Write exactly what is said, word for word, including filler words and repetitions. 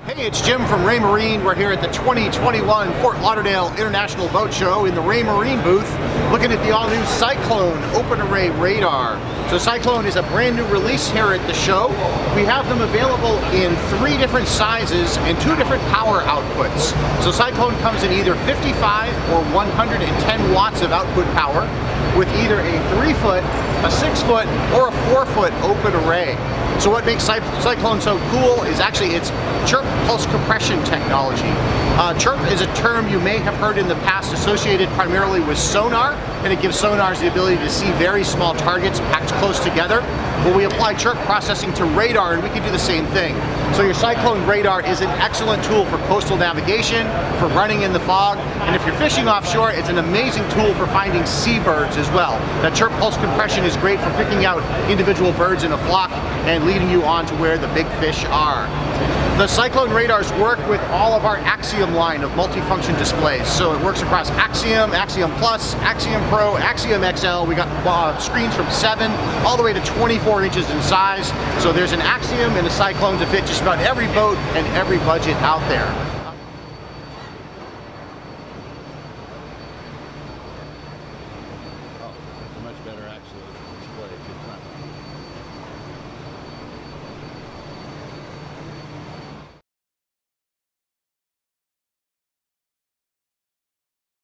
Hey, it's Jim from Raymarine. We're here at the twenty twenty-one Fort Lauderdale International Boat Show in the Raymarine booth, looking at the all-new Cyclone Open Array Radar. So Cyclone is a brand new release here at the show. We have them available in three different sizes and two different power outputs. So Cyclone comes in either fifty-five or one hundred ten watts of output power, with either a three foot, a six foot, or a four foot open array. So what makes Cyclone so cool is actually its chirp pulse compression technology. Uh, chirp is a term you may have heard in the past associated primarily with sonar, and it gives sonars the ability to see very small targets packed close together. But we apply chirp processing to radar and we can do the same thing. So your Cyclone radar is an excellent tool for coastal navigation, for running in the fog, and if you're fishing offshore, it's an amazing tool for finding seabirds as well. That chirp pulse compression is great for picking out individual birds in a flock and leading you on to where the big fish are. The Cyclone radars work with all of our Axiom line of multifunction displays. So it works across Axiom, Axiom Plus, Axiom Pro, Axiom X L. We got uh, screens from seven all the way to twenty-four inches in size. So there's an Axiom and a Cyclone to fit just about every boat and every budget out there.